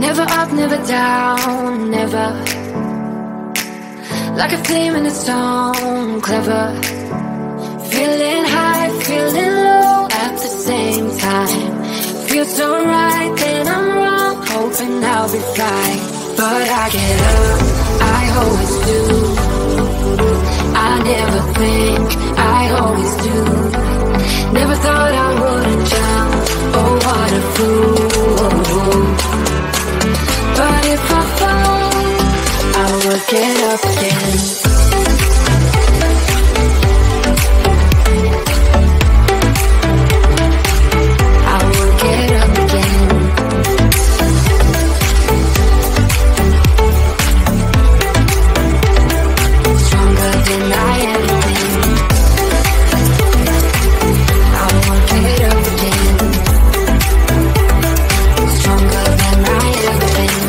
Never up, never down, never. Like a flame in a storm, clever. Feeling high, feeling low at the same time. Feels so right, then I'm wrong, hoping I'll be fine. But I get up, I always do. I never think, I always do. Never thought I wouldn't jump, oh what a fool. But if I fall, I will get up again. I will get up again. Stronger than I ever been. I will get up again. Stronger than I ever been.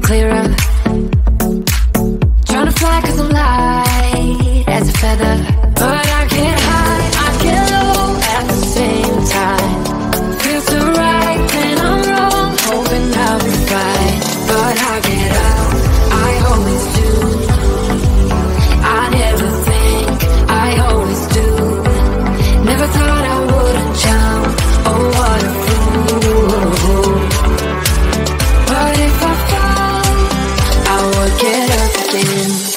Clearer, trying to fly 'cause I'm light as a feather. But I get high, I get low at the same time. Feels so right, then I'm wrong, hoping I'll be fine. But I get up, I always do. I never think, I always do. Never thought I wouldn't jump, oh what a fool. But if I fall, I would get up again.